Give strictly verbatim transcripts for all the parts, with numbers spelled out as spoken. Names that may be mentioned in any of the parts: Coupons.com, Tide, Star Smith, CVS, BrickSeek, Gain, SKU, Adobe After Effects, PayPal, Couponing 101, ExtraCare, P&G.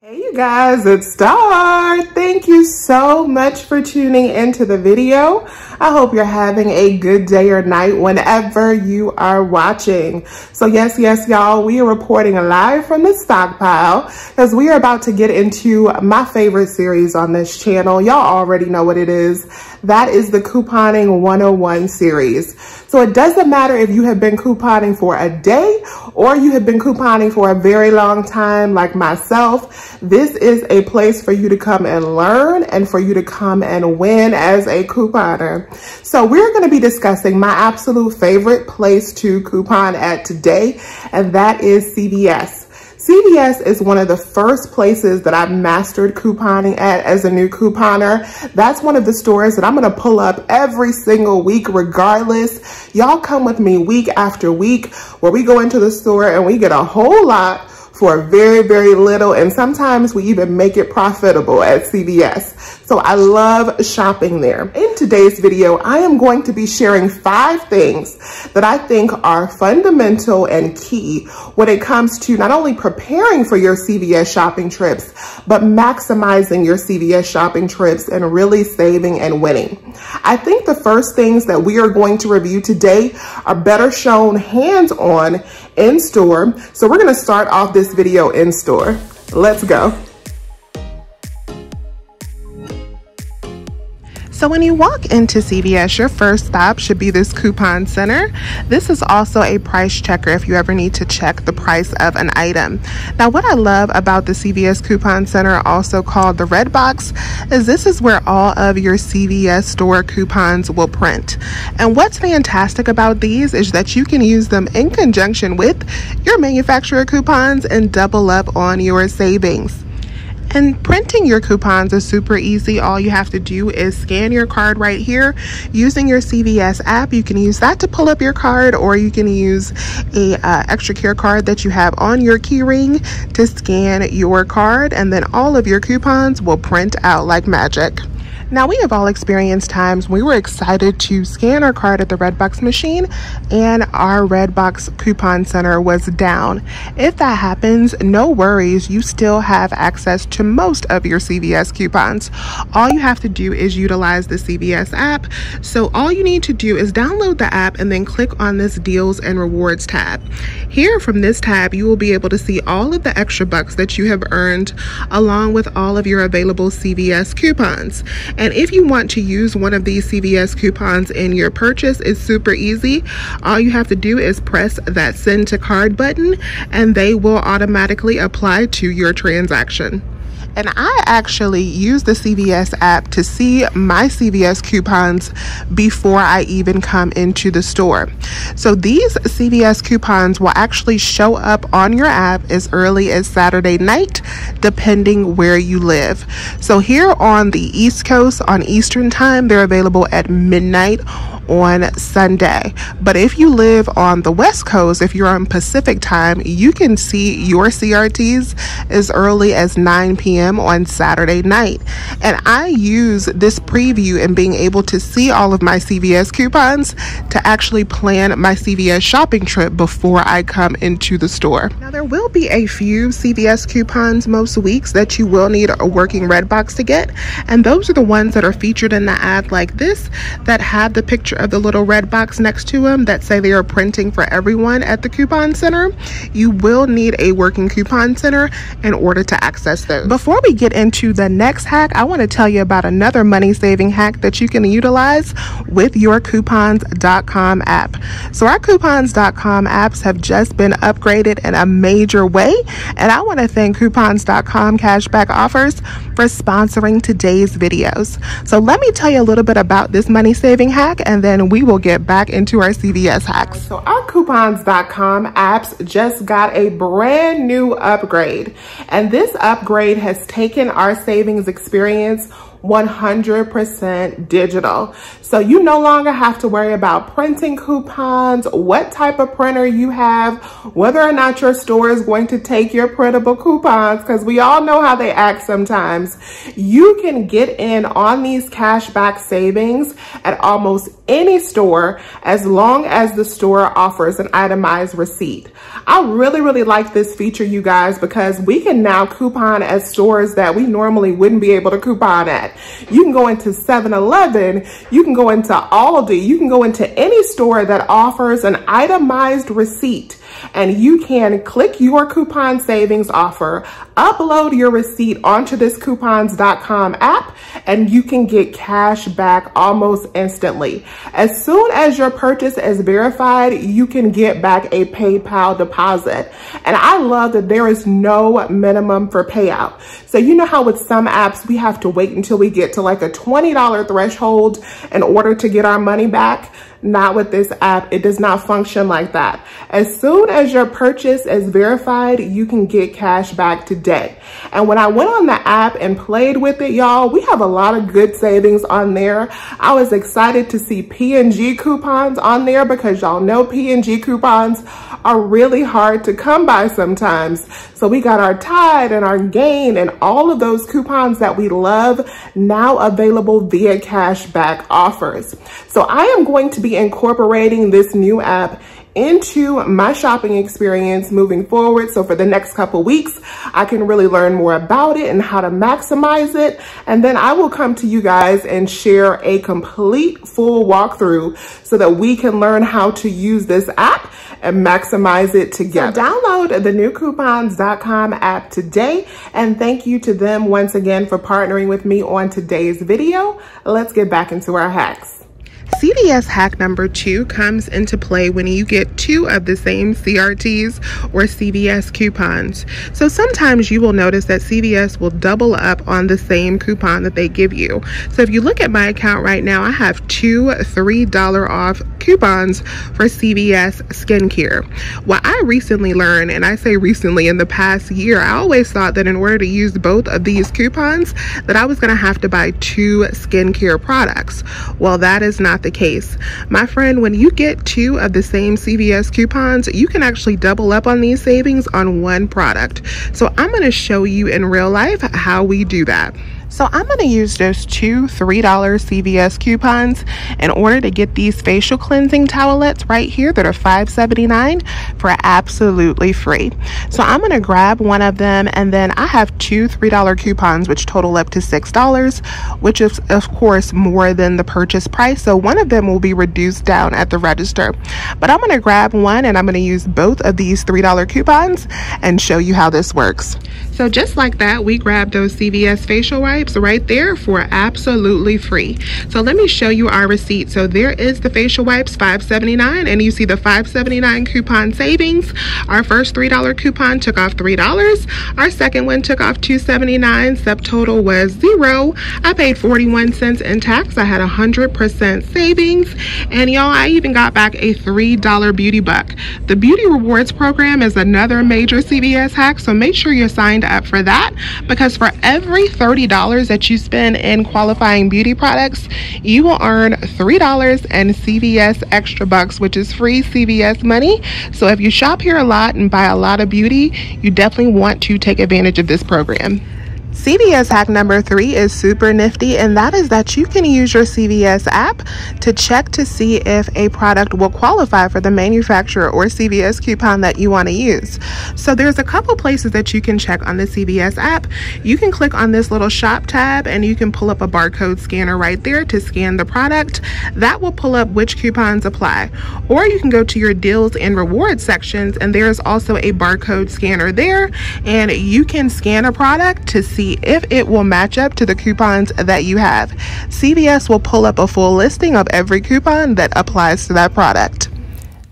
Hey you guys, it's Star. Thank you so much for tuning into the video. I hope you're having a good day or night whenever you are watching. So yes, yes, y'all, we are reporting live from the stockpile as we are about to get into my favorite series on this channel. Y'all already know what it is. That is the Couponing one oh one series. So it doesn't matter if you have been couponing for a day or you have been couponing for a very long time like myself. This is a place for you to come and learn and for you to come and win as a couponer. So we're going to be discussing my absolute favorite place to coupon at today, and that is C V S. C V S is one of the first places that I've mastered couponing at as a new couponer. That's one of the stores that I'm going to pull up every single week regardless. Y'all come with me week after week where we go into the store and we get a whole lot for very, very little, and sometimes we even make it profitable at C V S. So I love shopping there. In today's video, I am going to be sharing five things that I think are fundamental and key when it comes to not only preparing for your C V S shopping trips, but maximizing your C V S shopping trips and really saving and winning. I think the first things that we are going to review today are better shown hands-on in store. So we're gonna start off this video in store. Let's go. So when you walk into C V S, your first stop should be this coupon center. This is also a price checker if you ever need to check the price of an item. Now, what I love about the C V S coupon center, also called the Red Box, is this is where all of your C V S store coupons will print. And what's fantastic about these is that you can use them in conjunction with your manufacturer coupons and double up on your savings. And printing your coupons is super easy. All you have to do is scan your card right here using your C V S app. You can use that to pull up your card, or you can use a uh, ExtraCare card that you have on your keyring to scan your card, and then all of your coupons will print out like magic. Now, we have all experienced times we were excited to scan our card at the Redbox machine and our Redbox coupon center was down. If that happens, no worries. You still have access to most of your C V S coupons. All you have to do is utilize the C V S app. So all you need to do is download the app and then click on this Deals and Rewards tab. Here from this tab, you will be able to see all of the extra bucks that you have earned along with all of your available C V S coupons. And if you want to use one of these C V S coupons in your purchase, it's super easy. All you have to do is press that send to card button and they will automatically apply to your transaction. And I actually use the C V S app to see my C V S coupons before I even come into the store. So these C V S coupons will actually show up on your app as early as Saturday night, depending where you live. So here on the East Coast, on Eastern time, they're available at midnight on Sunday. But if you live on the West Coast, if you're on Pacific time, you can see your C R Ts as early as nine p m on Saturday night. And I use this preview and being able to see all of my C V S coupons to actually plan my C V S shopping trip before I come into the store. Now, there will be a few C V S coupons most weeks that you will need a working Redbox to get, and those are the ones that are featured in the ad like this, that have the picture of the little red box next to them that say they are printing for everyone at the coupon center. You will need a working coupon center in order to access those. Before we get into the next hack, I want to tell you about another money saving hack that you can utilize with your coupons dot com app. So our coupons dot com apps have just been upgraded in a major way, and I want to thank coupons dot com cashback offers for sponsoring today's videos. So let me tell you a little bit about this money saving hack, and then we will get back into our C V S hacks. So our coupons dot com apps just got a brand new upgrade, and this upgrade has taken our savings experience one hundred percent digital. So you no longer have to worry about printing coupons, what type of printer you have, whether or not your store is going to take your printable coupons, because we all know how they act sometimes. You can get in on these cashback savings at almost any store as long as the store offers an itemized receipt. I really, really like this feature, you guys, because we can now coupon at stores that we normally wouldn't be able to coupon at. You can go into seven eleven, you can go into Aldi, you can go into any store that offers an itemized receipt, and you can click your coupon savings offer, upload your receipt onto this coupons dot com app, and you can get cash back almost instantly. As soon as your purchase is verified, you can get back a PayPal deposit. And I love that there is no minimum for payout. So you know how with some apps, we have to wait until we get to like a twenty dollar threshold in order to get our money back? Not with this app. It does not function like that. As soon as your purchase is verified, you can get cash back today. And when I went on the app and played with it, y'all, we have a lot of good savings on there. I was excited to see P and G coupons on there because y'all know P and G coupons are really hard to come by sometimes. So we got our Tide and our Gain and all of those coupons that we love now available via cash back offers. So I am going to be incorporating this new app into my shopping experience moving forward. So for the next couple weeks, I can really learn more about it and how to maximize it. And then I will come to you guys and share a complete full walkthrough so that we can learn how to use this app and maximize it together. So download the new coupons dot com app today. And thank you to them once again for partnering with me on today's video. Let's get back into our hacks. C V S hack number two comes into play when you get two of the same C R Ts or C V S coupons. So sometimes you will notice that C V S will double up on the same coupon that they give you. So if you look at my account right now, I have two three dollar off coupons for C V S skincare. What I recently learned, and I say recently in the past year, I always thought that in order to use both of these coupons that I was going to have to buy two skincare products. Well, that is not the The case. My friend, when you get two of the same C V S coupons, you can actually double up on these savings on one product. So I'm going to show you in real life how we do that. So I'm going to use those two three dollar C V S coupons in order to get these facial cleansing towelettes right here that are five seventy-nine for absolutely free. So I'm going to grab one of them, and then I have two three dollar coupons which total up to six dollars, which is of course more than the purchase price. So one of them will be reduced down at the register. But I'm going to grab one and I'm going to use both of these three dollar coupons and show you how this works. So just like that, we grab those C V S facial wipes right there for absolutely free. So let me show you our receipt. So there is the facial wipes, five seventy-nine, and you see the five seventy-nine coupon savings. Our first three dollar coupon took off three dollars. Our second one took off two seventy-nine. Subtotal was zero. I paid forty-one cents in tax. I had one hundred percent savings. And y'all, I even got back a three dollar beauty buck. The beauty rewards program is another major C V S hack, so make sure you're signed up for that, because for every thirty dollars that you spend in qualifying beauty products, you will earn three dollars and C V S extra bucks, which is free C V S money. So if you shop here a lot and buy a lot of beauty, you definitely want to take advantage of this program. C V S hack number three is super nifty, and that is that you can use your C V S app to check to see if a product will qualify for the manufacturer or C V S coupon that you want to use. So there's a couple places that you can check on the C V S app. You can click on this little shop tab and you can pull up a barcode scanner right there to scan the product. That will pull up which coupons apply. Or you can go to your deals and rewards sections, and there is also a barcode scanner there, and you can scan a product to see if it will match up to the coupons that you have. C V S will pull up a full listing of every coupon that applies to that product.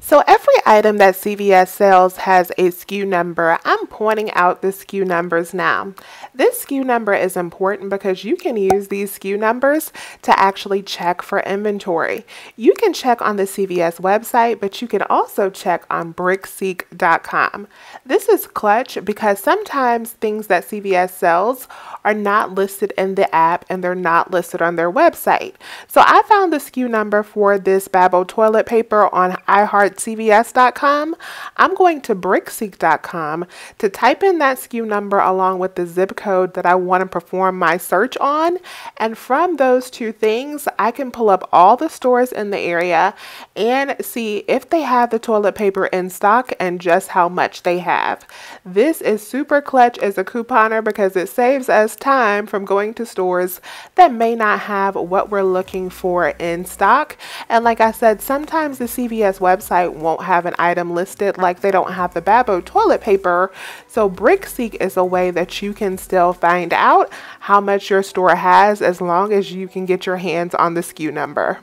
So every item that C V S sells has a S K U number. I'm pointing out the S K U numbers now. This S K U number is important because you can use these S K U numbers to actually check for inventory. You can check on the C V S website, but you can also check on brick seek dot com. This is clutch because sometimes things that C V S sells are not listed in the app and they're not listed on their website. So I found the S K U number for this Babel toilet paper on i heart C V S dot com. I'm going to brick seek dot com to type in that S K U number along with the zip code that I want to perform my search on. And from those two things, I can pull up all the stores in the area and see if they have the toilet paper in stock and just how much they have. This is super clutch as a couponer because it saves us time from going to stores that may not have what we're looking for in stock. And like I said, sometimes the C V S website won't have an item listed, like they don't have the Babel toilet paper. So BrickSeek is a way that you can still find out how much your store has as long as you can get your hands on the S K U number.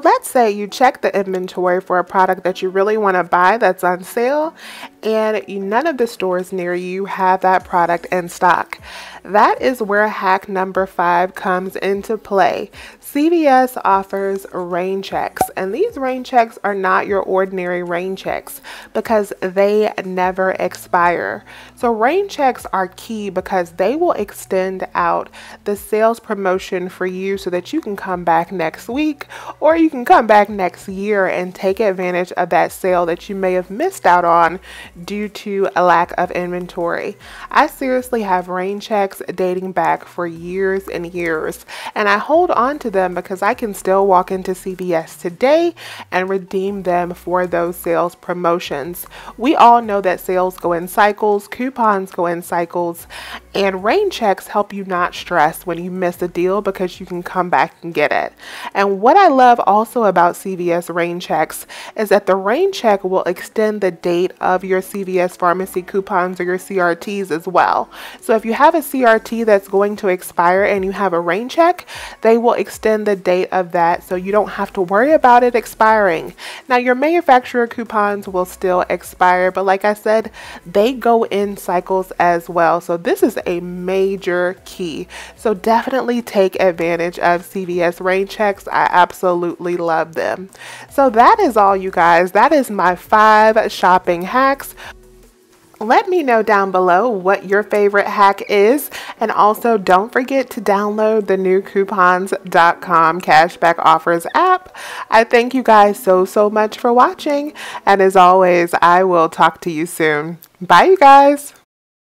Let's say you check the inventory for a product that you really want to buy that's on sale and none of the stores near you have that product in stock. That is where hack number five comes into play. C V S offers rain checks, and these rain checks are not your ordinary rain checks because they never expire. So rain checks are key because they will extend out the sales promotion for you so that you can come back next week or you can come back next year and take advantage of that sale that you may have missed out on due to a lack of inventory. I seriously have rain checks dating back for years and years, and I hold on to them because I can still walk into C V S today and redeem them for those sales promotions. We all know that sales go in cycles, coupons go in cycles, and rain checks help you not stress when you miss a deal because you can come back and get it. And what I love also about C V S rain checks is that the rain check will extend the date of your C V S pharmacy coupons or your C R Ts as well. So if you have a C R T that's going to expire and you have a rain check, they will extend the date of that so you don't have to worry about it expiring. Now your manufacturer coupons will still expire, but like I said, they go in cycles as well. So this is a major key. So definitely take advantage of C V S rain checks. I absolutely love them. So that is all, you guys. That is my five shopping hacks. Let me know down below what your favorite hack is, and also don't forget to download the new coupons dot com cashback offers app. I thank you guys so so much for watching, and as always I will talk to you soon. Bye you guys.